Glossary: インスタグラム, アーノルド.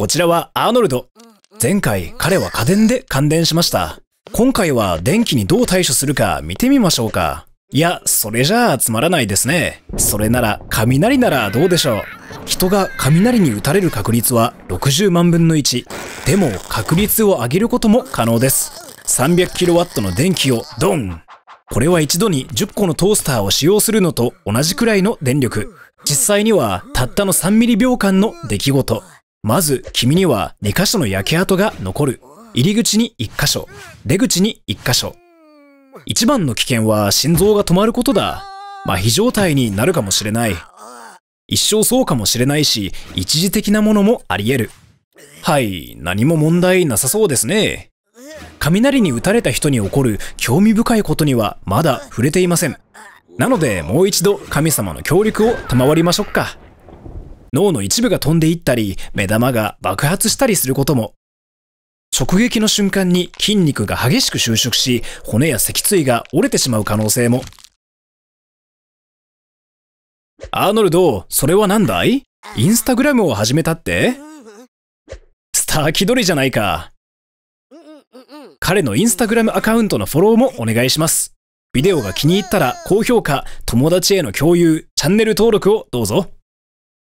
こちらはアーノルド。前回彼は家電で感電しました。今回は電気にどう対処するか見てみましょうか。いや、それじゃあつまらないですね。それなら雷ならどうでしょう。人が雷に打たれる確率は60万分の1。でも確率を上げることも可能です。300kW の電気をドン。これは一度に10個のトースターを使用するのと同じくらいの電力。実際にはたったの3ミリ秒間の出来事。まず君には2箇所の焼け跡が残る。入り口に1箇所、出口に1箇所。一番の危険は心臓が止まることだ。麻痺状態になるかもしれない。一生そうかもしれないし、一時的なものもあり得る。はい、何も問題なさそうですね。雷に打たれた人に起こる興味深いことにはまだ触れていません。なのでもう一度神様の協力を賜りましょうか。脳の一部が飛んでいったり、目玉が爆発したりすることも。直撃の瞬間に筋肉が激しく収縮し、骨や脊椎が折れてしまう可能性も。アーノルド、それはなんだい？インスタグラムを始めたって？スター気取りじゃないか。彼のインスタグラムアカウントのフォローもお願いします。ビデオが気に入ったら高評価、友達への共有、チャンネル登録をどうぞ。